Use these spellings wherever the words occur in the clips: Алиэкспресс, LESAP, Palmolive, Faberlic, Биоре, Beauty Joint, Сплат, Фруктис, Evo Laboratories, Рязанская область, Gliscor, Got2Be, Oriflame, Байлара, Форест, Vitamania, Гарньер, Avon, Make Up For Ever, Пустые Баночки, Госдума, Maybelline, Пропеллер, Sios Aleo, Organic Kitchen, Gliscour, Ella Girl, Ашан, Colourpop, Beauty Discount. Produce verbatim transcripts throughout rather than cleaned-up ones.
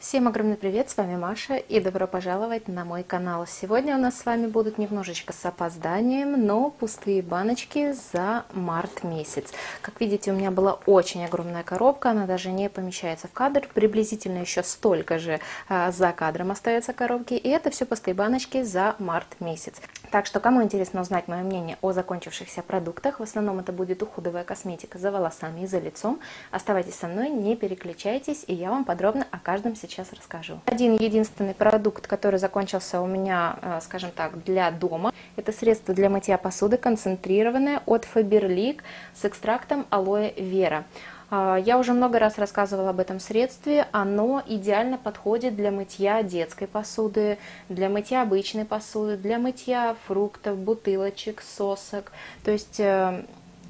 Всем огромный привет, с вами Маша и добро пожаловать на мой канал. Сегодня у нас с вами будут немножечко с опозданием, но пустые баночки за март месяц. Как видите, у меня была очень огромная коробка, она даже не помещается в кадр, приблизительно еще столько же а, за кадром остается коробки, и это все пустые баночки за март месяц. Так что, кому интересно узнать мое мнение о закончившихся продуктах, в основном это будет уходовая косметика за волосами и за лицом, оставайтесь со мной, не переключайтесь, и я вам подробно о каждом сейчас Сейчас расскажу. Один единственный продукт, который закончился у меня, скажем так, для дома, это средство для мытья посуды концентрированное от Faberlic с экстрактом алоэ вера. Я уже много раз рассказывала об этом средстве, оно идеально подходит для мытья детской посуды, для мытья обычной посуды, для мытья фруктов, бутылочек, сосок, то есть...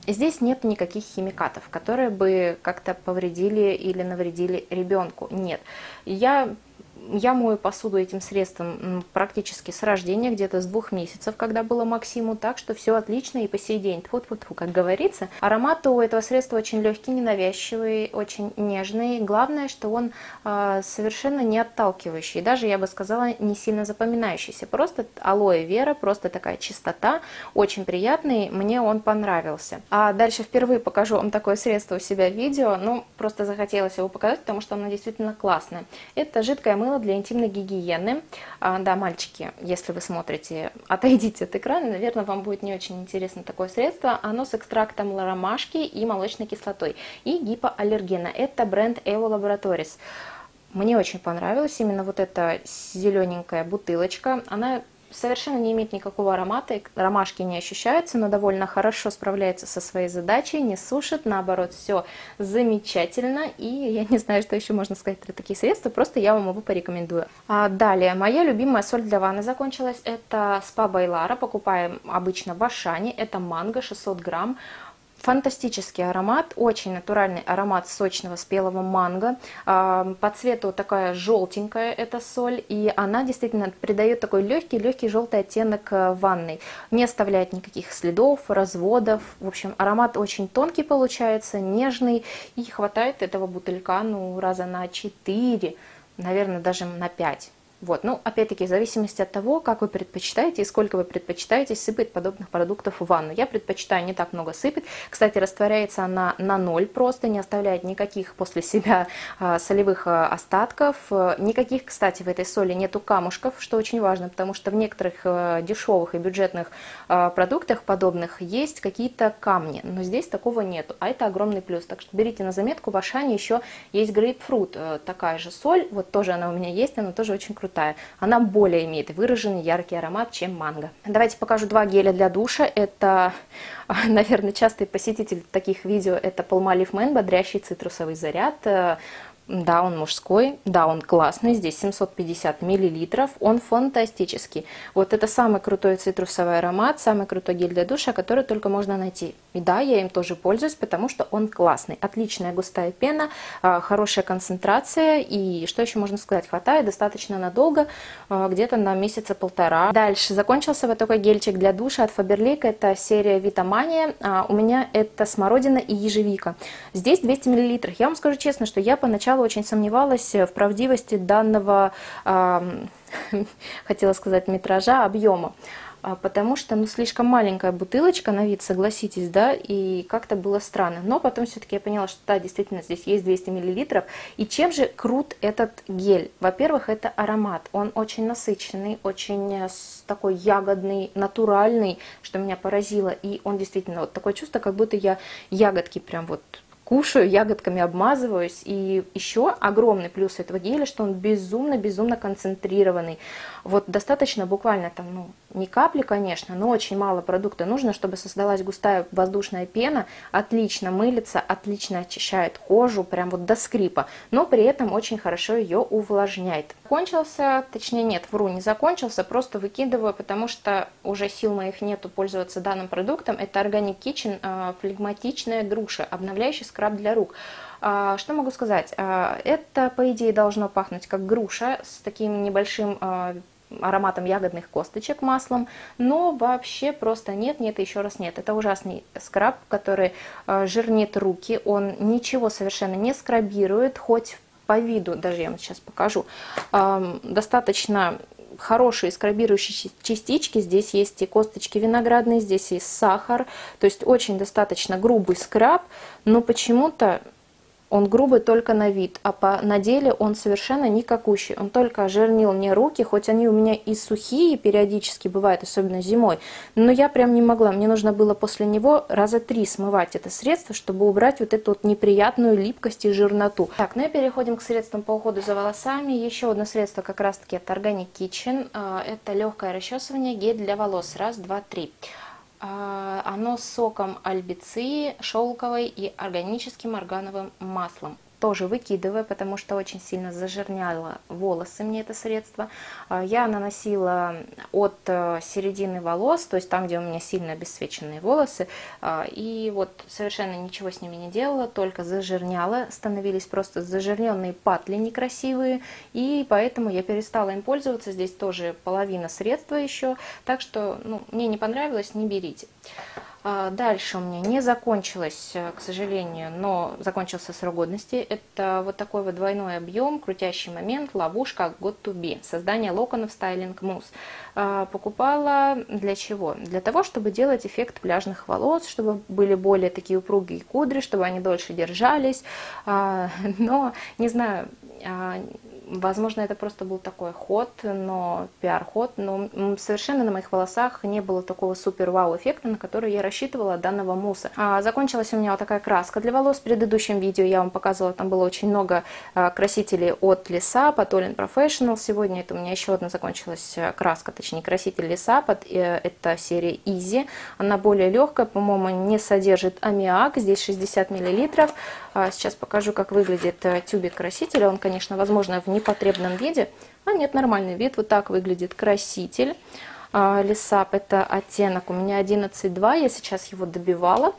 Здесь нет никаких химикатов, которые бы как-то повредили или навредили ребенку. Нет. Я, я мою посуду этим средством практически с рождения, где-то с двух месяцев, когда было Максиму, так что все отлично и по сей день. Тьфу-тьфу-тьфу, как говорится. Аромат у этого средства очень легкий, ненавязчивый, очень нежный. Главное, что он э, совершенно не отталкивающий, даже, я бы сказала, не сильно запоминающийся. Просто алоэ вера, просто такая чистота, очень приятный, мне он понравился. А дальше впервые покажу вам такое средство у себя в видео, ну, просто захотелось его показать, потому что оно действительно классное. Это жидкое мыло для интимной гигиены. А, да, мальчики, если вы смотрите, отойдите от экрана, наверное, вам будет не очень интересно такое средство. Оно с экстрактом ромашки и молочной кислотой и гипоаллергена. Это бренд Evo Laboratories. Мне очень понравилась именно вот эта зелененькая бутылочка. Она совершенно не имеет никакого аромата, ромашки не ощущаются, но довольно хорошо справляется со своей задачей, не сушит, наоборот, все замечательно, и я не знаю, что еще можно сказать про такие средства, просто я вам его порекомендую. А далее, моя любимая соль для ванны закончилась, это спа Байлара, покупаем обычно в Ашане, это манго шестьсот грамм. Фантастический аромат, очень натуральный аромат сочного спелого манго. По цвету такая желтенькая эта соль, и она действительно придает такой легкий-легкий желтый оттенок ванной. Не оставляет никаких следов, разводов. В общем, аромат очень тонкий получается, нежный, и хватает этого бутылька ну раза на четыре, наверное, даже на пять. Вот, ну, опять-таки, в зависимости от того, как вы предпочитаете и сколько вы предпочитаете сыпать подобных продуктов в ванну. Я предпочитаю не так много сыпать. Кстати, растворяется она на ноль просто, не оставляет никаких после себя а, солевых а, остатков. Никаких, кстати, в этой соли нету камушков, что очень важно, потому что в некоторых а, дешевых и бюджетных а, продуктах подобных есть какие-то камни, но здесь такого нету, а это огромный плюс. Так что берите на заметку, в Ашане еще есть грейпфрут, а, такая же соль, вот тоже она у меня есть, она тоже очень крутая. Она более имеет выраженный яркий аромат, чем манго. Давайте покажу два геля для душа. Это, наверное, частый посетитель таких видео. Это Palmolive Man, бодрящий цитрусовый заряд. Да, он мужской, да, он классный, здесь семьсот пятьдесят миллилитров, он фантастический. Вот это самый крутой цитрусовый аромат, самый крутой гель для душа, который только можно найти. И да, я им тоже пользуюсь, потому что он классный. Отличная густая пена, хорошая концентрация и, что еще можно сказать, хватает достаточно надолго, где-то на месяца полтора. Дальше закончился вот такой гельчик для душа от Faberlic, это серия Vitamania, у меня это смородина и ежевика. Здесь двести миллилитров, я вам скажу честно, что я поначалу очень сомневалась в правдивости данного, э, хотела сказать, метража, объема, потому что ну, слишком маленькая бутылочка на вид, согласитесь, да, и как-то было странно. Но потом все-таки я поняла, что да, действительно здесь есть двести миллилитров. И чем же крут этот гель? Во-первых, это аромат, он очень насыщенный, очень такой ягодный, натуральный, что меня поразило. И он действительно вот такое чувство, как будто я ягодки прям вот... кушаю, ягодками обмазываюсь. И еще огромный плюс этого геля, что он безумно-безумно концентрированный. Вот достаточно буквально там, ну, не капли, конечно, но очень мало продукта нужно, чтобы создалась густая воздушная пена. Отлично мылится, отлично очищает кожу, прям вот до скрипа, но при этом очень хорошо ее увлажняет. Закончился, точнее нет, вру, не закончился, просто выкидываю, потому что уже сил моих нету пользоваться данным продуктом. Это Organic Kitchen, флегматичная груша, обновляющий скраб для рук. Что могу сказать? Это, по идее, должно пахнуть как груша с таким небольшим ароматом ягодных косточек, маслом, но вообще просто нет, нет, еще раз нет. Это ужасный скраб, который жирнит руки, он ничего совершенно не скрабирует, хоть в по виду, даже я вам сейчас покажу, достаточно хорошие скрабирующие частички. Здесь есть и косточки виноградные, здесь и сахар. То есть очень достаточно грубый скраб, но почему-то он грубый только на вид, а по, на деле он совершенно никакущий. Он только ожирнил мне руки, хоть они у меня и сухие периодически бывают, особенно зимой. Но я прям не могла. Мне нужно было после него раза три смывать это средство, чтобы убрать вот эту вот неприятную липкость и жирноту. Так, ну и переходим к средствам по уходу за волосами. Еще одно средство как раз таки от Organic Kitchen. Это легкое расчесывание, гель для волос. Раз, два, три. Оно с соком альбиции, шелковой и органическим органовым маслом. Тоже выкидываю, потому что очень сильно зажирняло волосы мне это средство. Я наносила от середины волос, то есть там, где у меня сильно обесцвеченные волосы. И вот совершенно ничего с ними не делала, только зажирняла. Становились просто зажирненные патли некрасивые. И поэтому я перестала им пользоваться. Здесь тоже половина средства еще. Так что ну, мне не понравилось, не берите. Дальше у меня не закончилось, к сожалению, но закончился срок годности. Это вот такой вот двойной объем, крутящий момент, ловушка гот ту би. Создание локонов, стайлинг, мусс. Покупала для чего? Для того, чтобы делать эффект пляжных волос, чтобы были более такие упругие кудри, чтобы они дольше держались. Но, не знаю... Возможно, это просто был такой ход, но пиар-ход, но совершенно на моих волосах не было такого супер-вау-эффекта, на который я рассчитывала от данного мусса. А, закончилась у меня вот такая краска для волос. В предыдущем видео я вам показывала, там было очень много а, красителей от LESAP, от All in Professional. Сегодня это у меня еще одна закончилась краска, точнее краситель LESAP, от, э, это серия Easy. Она более легкая, по-моему, не содержит аммиак, здесь шестьдесят миллилитров. А, сейчас покажу, как выглядит тюбик красителя. Он, конечно, возможно, в не потребном виде, а нет, нормальный вид. Вот так выглядит краситель LESAP. Это оттенок у меня одиннадцать два, я сейчас его добивала.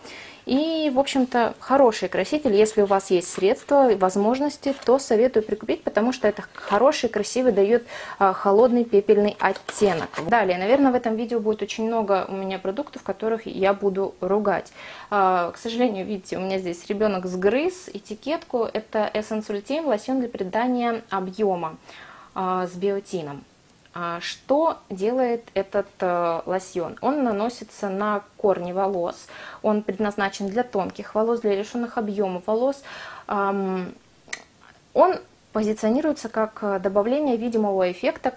И, в общем-то, хороший краситель. Если у вас есть средства и возможности, то советую прикупить, потому что это хороший, красивый, дает холодный пепельный оттенок. Далее, наверное, в этом видео будет очень много у меня продуктов, которых я буду ругать. К сожалению, видите, у меня здесь ребенок сгрыз этикетку. Это эс эн эс эр ти, лосьон для придания объема с биотином. Что делает этот лосьон? Он наносится на корни волос, он предназначен для тонких волос, для лишенных объема волос. Он позиционируется как добавление видимого эффекта,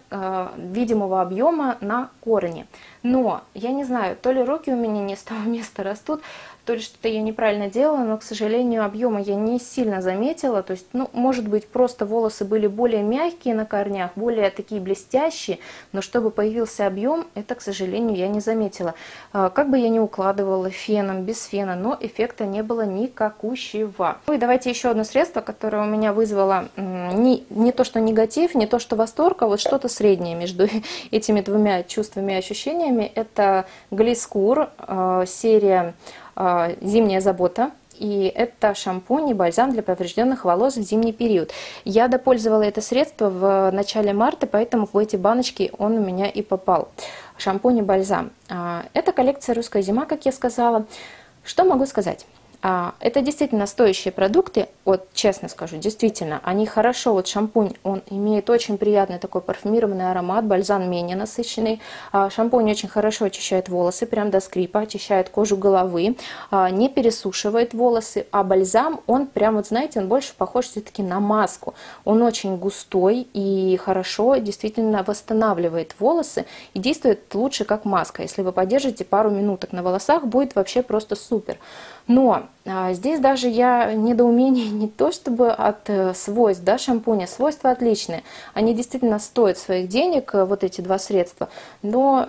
видимого объема на корни. Но я не знаю, то ли руки у меня не с того места растут, то ли что-то я неправильно делала, но, к сожалению, объема я не сильно заметила. То есть, ну, может быть, просто волосы были более мягкие на корнях, более такие блестящие, но чтобы появился объем, это, к сожалению, я не заметила. Как бы я ни укладывала феном, без фена, но эффекта не было никакущего. Ну и давайте еще одно средство, которое у меня вызвало не, не то что негатив, не то что восторг, а вот что-то среднее между этими двумя чувствами и ощущениями. Это Gliscour, серия «Зимняя забота». И это шампунь и бальзам для поврежденных волос в зимний период. Я допользовала это средство в начале марта, поэтому в эти баночки он у меня и попал. Шампунь и бальзам. Это коллекция «Русская зима», как я сказала. Что могу сказать? Это действительно стоящие продукты, вот честно скажу, действительно, они хорошо, вот шампунь, он имеет очень приятный такой парфюмированный аромат, бальзам менее насыщенный, шампунь очень хорошо очищает волосы, прям до скрипа, очищает кожу головы, не пересушивает волосы, а бальзам, он прям, вот знаете, он больше похож все-таки на маску, он очень густой и хорошо действительно восстанавливает волосы и действует лучше как маска, если вы подержите пару минуток на волосах, будет вообще просто супер. Но а, здесь даже я недоумение не то чтобы от э, свойств, да, шампуня, свойства отличные, они действительно стоят своих денег, э, вот эти два средства, но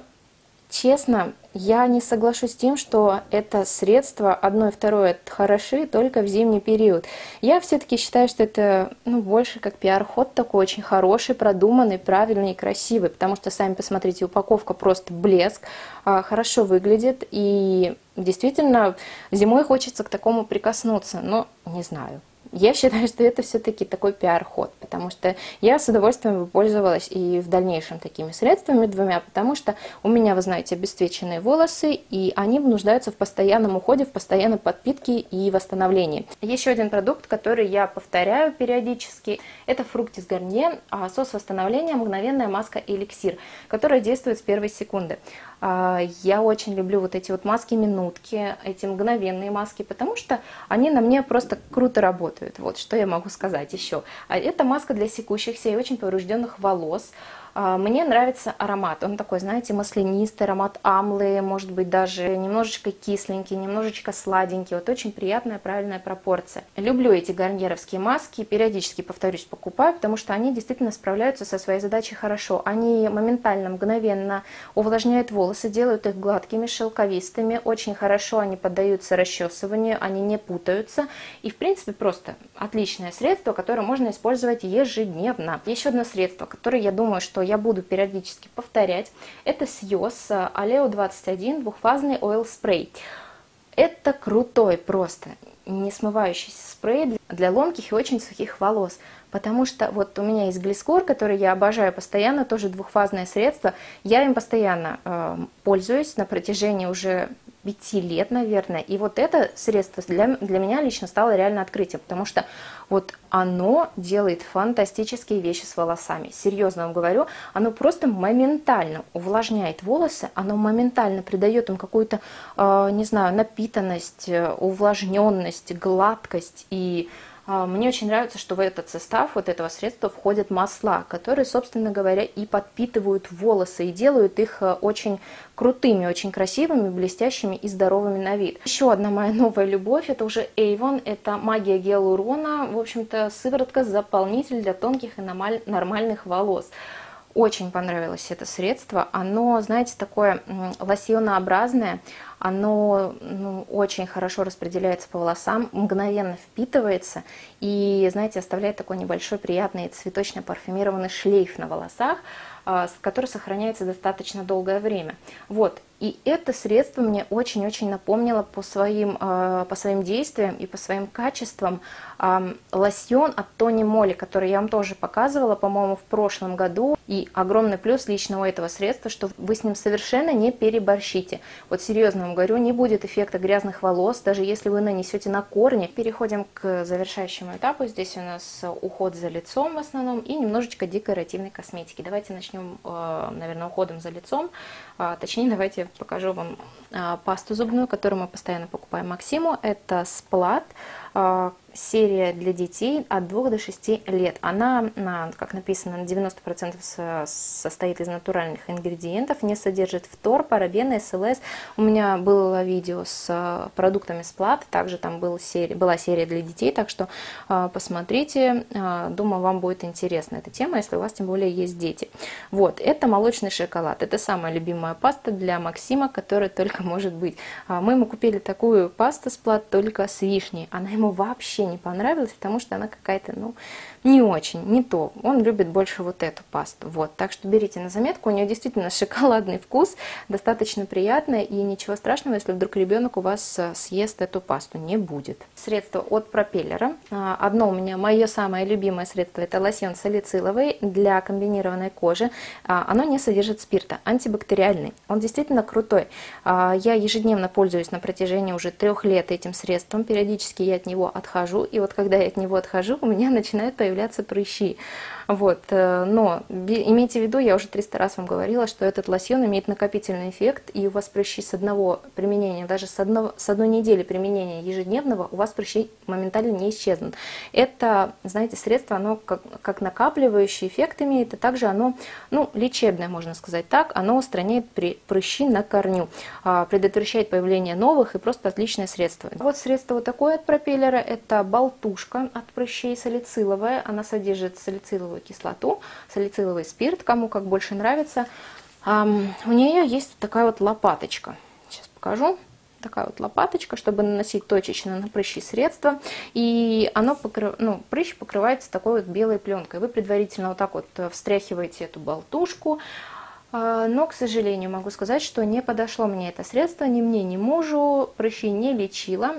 честно, я не соглашусь с тем, что это средство одно и второе хороши только в зимний период. Я все-таки считаю, что это ну, больше как пиар-ход такой очень хороший, продуманный, правильный и красивый, потому что, сами посмотрите, упаковка просто блеск, хорошо выглядит, и действительно зимой хочется к такому прикоснуться, но не знаю. я считаю, что это все-таки такой пиар-ход, потому что я с удовольствием пользовалась и в дальнейшем такими средствами двумя, потому что у меня, вы знаете, обесцвеченные волосы, и они нуждаются в постоянном уходе, в постоянной подпитке и восстановлении. Еще один продукт, который я повторяю периодически, это Фруктис Гарньер, сос восстановления, мгновенная маска эликсир, которая действует с первой секунды. Я очень люблю вот эти вот маски-минутки, эти мгновенные маски, потому что они на мне просто круто работают. Вот, что я могу сказать еще. Это маска для секущихся и очень поврежденных волос. Мне нравится аромат, он такой, знаете, маслянистый, аромат амлы, может быть даже немножечко кисленький, немножечко сладенький, вот очень приятная, правильная пропорция. Люблю эти гарньеровские маски, периодически, повторюсь, покупаю, потому что они действительно справляются со своей задачей хорошо. Они моментально, мгновенно увлажняют волосы, делают их гладкими, шелковистыми, очень хорошо они поддаются расчесыванию, они не путаются. И в принципе просто отличное средство, которое можно использовать ежедневно. Еще одно средство, которое, я думаю, что я буду периодически повторять, это Sios Aleo двадцать один двухфазный ойл спрей. Это крутой просто не смывающийся спрей для ломких и очень сухих волос, потому что вот у меня есть Gliscor, который я обожаю постоянно, тоже двухфазное средство, я им постоянно э, пользуюсь на протяжении уже пяти лет, наверное, и вот это средство для, для меня лично стало реально открытием, потому что вот оно делает фантастические вещи с волосами, серьезно вам говорю, оно просто моментально увлажняет волосы, оно моментально придает им какую-то, э, не знаю, напитанность, увлажненность, гладкость, и мне очень нравится, что в этот состав вот этого средства входят масла, которые, собственно говоря, и подпитывают волосы, и делают их очень крутыми, очень красивыми, блестящими и здоровыми на вид. Еще одна моя новая любовь, это уже Avon, это магия гиалурона, в общем-то, сыворотка-заполнитель для тонких и нормальных волос. Очень понравилось это средство, оно, знаете, такое лосьонообразное, оно ну, очень хорошо распределяется по волосам, мгновенно впитывается и, знаете, оставляет такой небольшой приятный цветочно-парфюмированный шлейф на волосах, который сохраняется достаточно долгое время. Вот, и это средство мне очень-очень напомнило по своим, по своим действиям и по своим качествам лосьон от Тони Моли, который я вам тоже показывала, по-моему, в прошлом году. И огромный плюс лично у этого средства, что вы с ним совершенно не переборщите. Вот серьезно вам говорю, не будет эффекта грязных волос, даже если вы нанесете на корни. Переходим к завершающему этапу. Здесь у нас уход за лицом в основном и немножечко декоративной косметики. Давайте начнем, наверное, уходом за лицом. Точнее, давайте покажу вам пасту зубную, которую мы постоянно покупаем Максиму. Это Сплат. Серия для детей от двух до шести лет. Она, как написано, на девяносто процентов состоит из натуральных ингредиентов, не содержит фтор, парабены, СЛС. У меня было видео с продуктами Сплат, также там был серия, была серия для детей, так что посмотрите, думаю, вам будет интересна эта тема, если у вас тем более есть дети. Вот, это молочный шоколад, это самая любимая паста для Максима, которая только может быть. Мы ему купили такую пасту Сплат только с вишней, она ему вообще не понравилась, потому что она какая-то, ну, не очень, не то. Он любит больше вот эту пасту. Вот, так что берите на заметку, у нее действительно шоколадный вкус, достаточно приятная, и ничего страшного, если вдруг ребенок у вас съест эту пасту, не будет. Средство от Пропеллера. Одно у меня, мое самое любимое средство, это лосьон салициловый для комбинированной кожи. Оно не содержит спирта, антибактериальный. Он действительно крутой. Я ежедневно пользуюсь на протяжении уже трех лет этим средством, периодически я от него отхожу. И вот когда я от него отхожу, у меня начинают появляться прыщи. Вот. Но имейте в виду, я уже триста раз вам говорила, что этот лосьон имеет накопительный эффект, и у вас прыщи с одного применения, даже с, одного, с одной недели применения ежедневного, у вас прыщи моментально не исчезнут. Это, знаете, средство, оно как, как накапливающий эффект имеет, и также оно, ну, лечебное, можно сказать так, оно устраняет прыщи на корню, предотвращает появление новых, и просто отличное средство. Вот средство вот такое от Пропеллера, это болтушка от прыщей салициловая, она содержит салициловую кислоту, салициловый спирт, кому как больше нравится. У нее есть такая вот лопаточка, сейчас покажу, такая вот лопаточка, чтобы наносить точечно на прыщи средство, и оно покры... ну, прыщ покрывается такой вот белой пленкой. Вы предварительно вот так вот встряхиваете эту болтушку. Но, к сожалению, могу сказать, что не подошло мне это средство, ни мне, ни мужу, прыщи не лечила,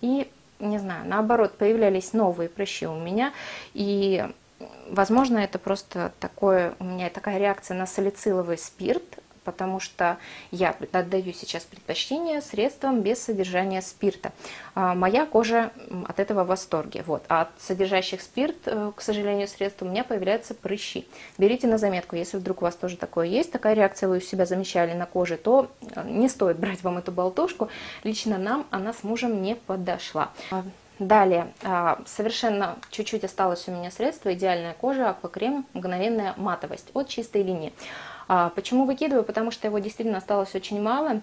и не знаю, наоборот, появлялись новые прыщи у меня, и, возможно, это просто такое, у меня такая реакция на салициловый спирт, потому что я отдаю сейчас предпочтение средствам без содержания спирта. Моя кожа от этого в восторге. Вот. А от содержащих спирт, к сожалению, средств у меня появляются прыщи. Берите на заметку, если вдруг у вас тоже такое есть, такая реакция, вы у себя замечали на коже, то не стоит брать вам эту болтушку. Лично нам она с мужем не подошла. Далее, совершенно чуть-чуть осталось у меня средство «Идеальная кожа», аквакрем, мгновенная матовость от «Чистой линии». Почему выкидываю? Потому что его действительно осталось очень мало.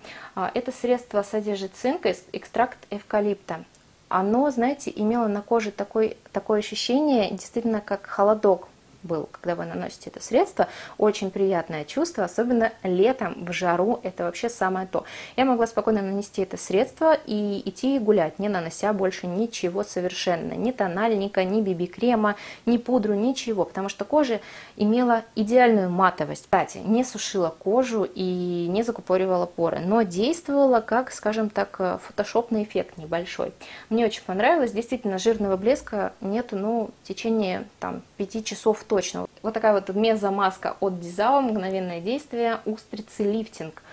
Это средство содержит цинк и экстракт эвкалипта. Оно, знаете, имело на коже такой, такое ощущение, действительно, как холодок был, когда вы наносите это средство. Очень приятное чувство, особенно летом, в жару, это вообще самое то. Я могла спокойно нанести это средство и идти гулять, не нанося больше ничего совершенно. Ни тональника, ни би би-крема, ни пудру, ничего, потому что кожа имела идеальную матовость. Кстати, не сушила кожу и не закупоривала поры, но действовала как, скажем так, фотошопный эффект небольшой. Мне очень понравилось, действительно, жирного блеска нету, ну, в течение там, пяти часов точно. Точно. Вот такая вот мезомаска от Dizao, мгновенное действие, устрицы лифтинг.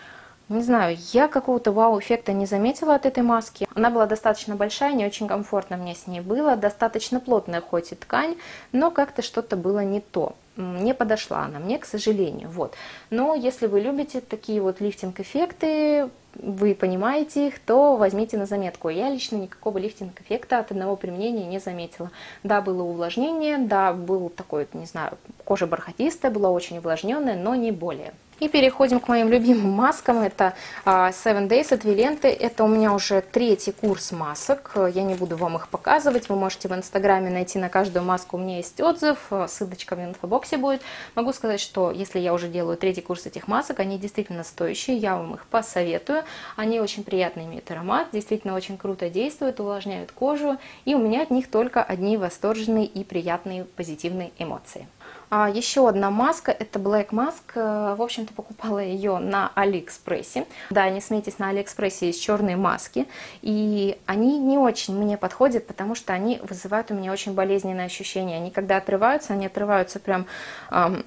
Не знаю, я какого-то вау-эффекта не заметила от этой маски. Она была достаточно большая, не очень комфортно мне с ней было, достаточно плотная хоть и ткань, но как-то что-то было не то. Не подошла она мне, к сожалению. Вот. Но если вы любите такие вот лифтинг-эффекты, вы понимаете их, то возьмите на заметку. Я лично никакого лифтинг-эффекта от одного применения не заметила. Да, было увлажнение, да, был такой, не знаю, кожа бархатистая, была очень увлажненная, но не более. И переходим к моим любимым маскам. Это севен дейс от Виленты. Это у меня уже третий курс масок. Я не буду вам их показывать. Вы можете в Инстаграме найти на каждую маску. У меня есть отзыв. Ссылочка в инфобоксе будет. Могу сказать, что если я уже делаю третий курс этих масок, они действительно стоящие. Я вам их посоветую. Они очень приятные, имеют аромат. Действительно очень круто действуют, увлажняют кожу. И у меня от них только одни восторженные и приятные позитивные эмоции. А еще одна маска, это Black Mask, в общем-то покупала ее на Алиэкспрессе. Да, не смейтесь, на Алиэкспрессе есть черные маски, и они не очень мне подходят, потому что они вызывают у меня очень болезненные ощущения. Они когда отрываются, они отрываются прям эм,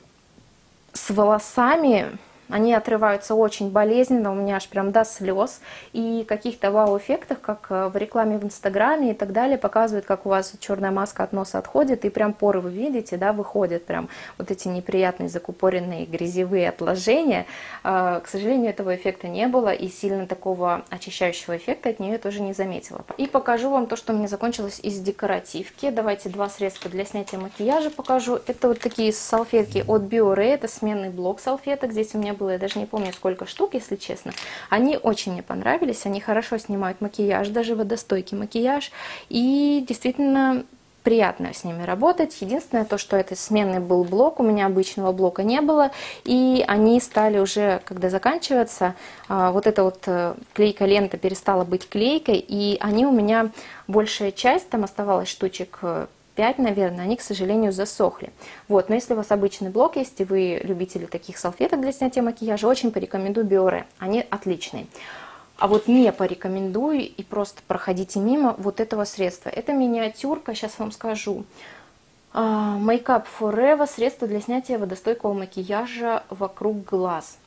с волосами. Они отрываются очень болезненно, у меня аж прям до слез. И каких-то вау-эффектов, как в рекламе в Инстаграме и так далее, показывают, как у вас черная маска от носа отходит, и прям поры вы видите, да, выходят прям вот эти неприятные закупоренные грязевые отложения. К сожалению, этого эффекта не было, и сильно такого очищающего эффекта от нее тоже не заметила. И покажу вам то, что у меня закончилось из декоративки. Давайте два средства для снятия макияжа покажу. Это вот такие салфетки от Биоре, это сменный блок салфеток. Здесь у меня было, я даже не помню, сколько штук, если честно. Они очень мне понравились, они хорошо снимают макияж, даже водостойкий макияж, и действительно приятно с ними работать. Единственное то, что это сменный был блок, у меня обычного блока не было, и они стали уже, когда заканчиваться, вот эта вот клейкая лента перестала быть клейкой, и они у меня, большая часть, там оставалась штучек пять, наверное, они, к сожалению, засохли. Вот, но если у вас обычный блок есть, и вы любители таких салфеток для снятия макияжа, очень порекомендую Биоре, они отличные. А вот не порекомендую и просто проходите мимо вот этого средства. Это миниатюрка, сейчас вам скажу. Make Up For Ever, средство для снятия водостойкого макияжа вокруг глаз.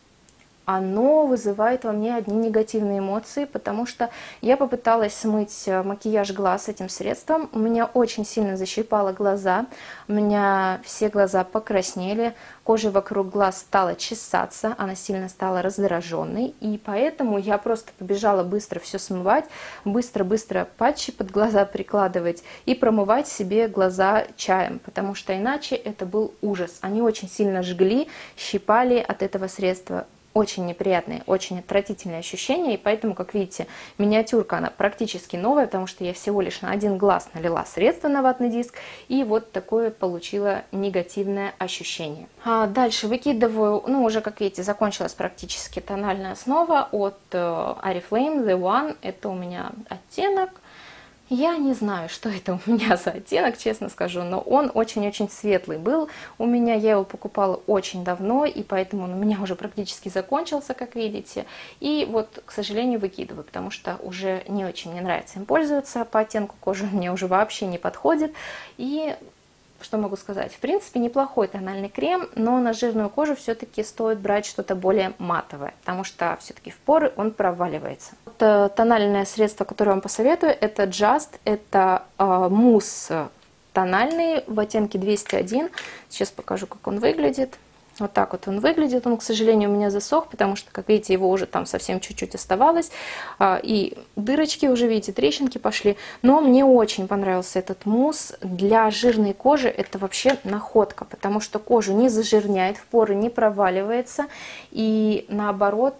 Оно вызывает во мне одни негативные эмоции, потому что я попыталась смыть макияж глаз этим средством, у меня очень сильно защипало глаза, у меня все глаза покраснели, кожа вокруг глаз стала чесаться, она сильно стала раздраженной, и поэтому я просто побежала быстро все смывать, быстро-быстро патчи под глаза прикладывать и промывать себе глаза чаем, потому что иначе это был ужас. Они очень сильно жгли, щипали от этого средства. Очень неприятные, очень отвратительные ощущения, и поэтому, как видите, миниатюрка, она практически новая, потому что я всего лишь на один глаз налила средство на ватный диск, и вот такое получила негативное ощущение. А дальше выкидываю, ну уже, как видите, закончилась практически тональная основа от Oriflame, The One, это у меня оттенок Я не знаю, что это у меня за оттенок, честно скажу, но он очень-очень светлый был. У меня, я его покупала очень давно, и поэтому он у меня уже практически закончился, как видите. И вот, к сожалению, выкидываю, потому что уже не очень мне нравится им пользоваться. По оттенку кожи он мне уже вообще не подходит. И что могу сказать? В принципе, неплохой тональный крем, но на жирную кожу все-таки стоит брать что-то более матовое, потому что все-таки в поры он проваливается. Вот, тональное средство, которое я вам посоветую, это Just, это э, мусс тональный в оттенке двести один. Сейчас покажу, как он выглядит. Вот так вот он выглядит. Он, к сожалению, у меня засох, потому что, как видите, его уже там совсем чуть-чуть оставалось. И дырочки уже, видите, трещинки пошли. Но мне очень понравился этот мусс. Для жирной кожи это вообще находка, потому что кожу не зажирняет, в поры не проваливается. И наоборот,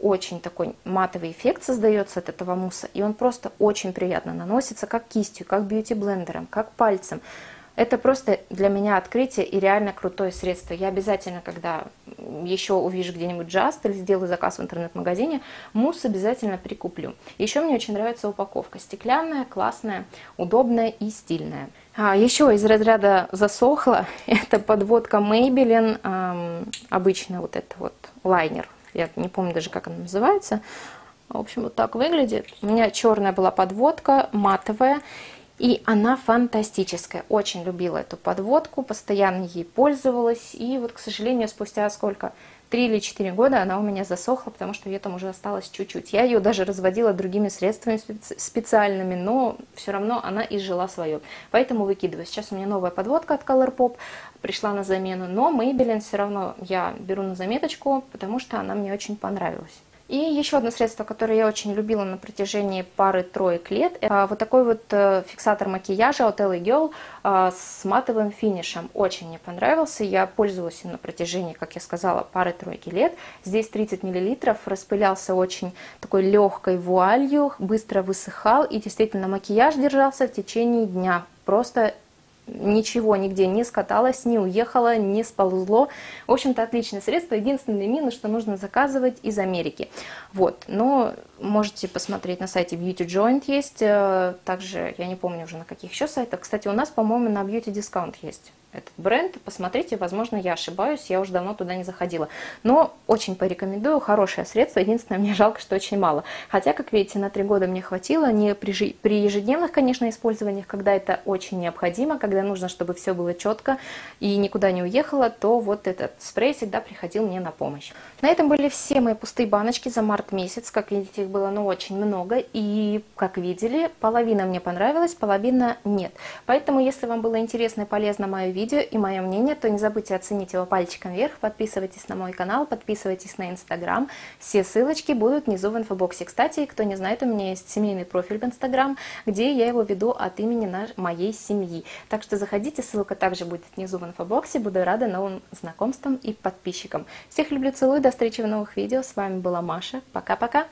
очень такой матовый эффект создается от этого мусса. И он просто очень приятно наносится, как кистью, как бьюти-блендером, как пальцем. Это просто для меня открытие и реально крутое средство. Я обязательно, когда еще увижу где-нибудь Just или сделаю заказ в интернет-магазине, мусс обязательно прикуплю. Еще мне очень нравится упаковка. Стеклянная, классная, удобная и стильная. А, еще из разряда засохла. Это подводка Maybelline. Эм, обычно вот это вот лайнер. Я не помню даже, как она называется. В общем, вот так выглядит. У меня черная была подводка, матовая. И она фантастическая, очень любила эту подводку, постоянно ей пользовалась. И вот, к сожалению, спустя сколько, три или четыре года она у меня засохла, потому что ее там уже осталось чуть-чуть. Я ее даже разводила другими средствами специальными, но все равно она изжила свое. Поэтому выкидываю. Сейчас у меня новая подводка от Colourpop пришла на замену, но Maybelline все равно я беру на заметочку, потому что она мне очень понравилась. И еще одно средство, которое я очень любила на протяжении пары-троек лет, это вот такой вот фиксатор макияжа от Ella Girl с матовым финишем. Очень мне понравился, я пользовалась им на протяжении, как я сказала, пары-тройки лет. Здесь тридцать миллилитров, распылялся очень такой легкой вуалью, быстро высыхал, и действительно макияж держался в течение дня. Просто ничего нигде не скаталось, не уехало, не сползло. В общем-то, отличное средство. Единственный минус, что нужно заказывать из Америки. Вот. Но можете посмотреть на сайте Beauty Joint есть. Также, я не помню уже на каких еще сайтах. Кстати, у нас, по-моему, на Beauty Discount есть этот бренд. Посмотрите, возможно, я ошибаюсь. Я уже давно туда не заходила. Но очень порекомендую. Хорошее средство. Единственное, мне жалко, что очень мало. Хотя, как видите, на три года мне хватило. Не при, при ежедневных, конечно, использованиях, когда это очень необходимо, когда нужно, чтобы все было четко и никуда не уехало, то вот этот спрей всегда приходил мне на помощь. На этом были все мои пустые баночки за март месяц. Как видите, их было, ну, очень много. И, как видели, половина мне понравилась, половина нет. Поэтому, если вам было интересно и полезно мое видео и мое мнение, то не забудьте оценить его пальчиком вверх, подписывайтесь на мой канал, подписывайтесь на Инстаграм. Все ссылочки будут внизу в инфобоксе. Кстати, кто не знает, у меня есть семейный профиль в Инстаграм, где я его веду от имени моей семьи. Так что заходите, ссылка также будет внизу в инфобоксе. Буду рада новым знакомствам и подписчикам. Всех люблю, целую, до встречи в новых видео. С вами была Маша. Пока-пока!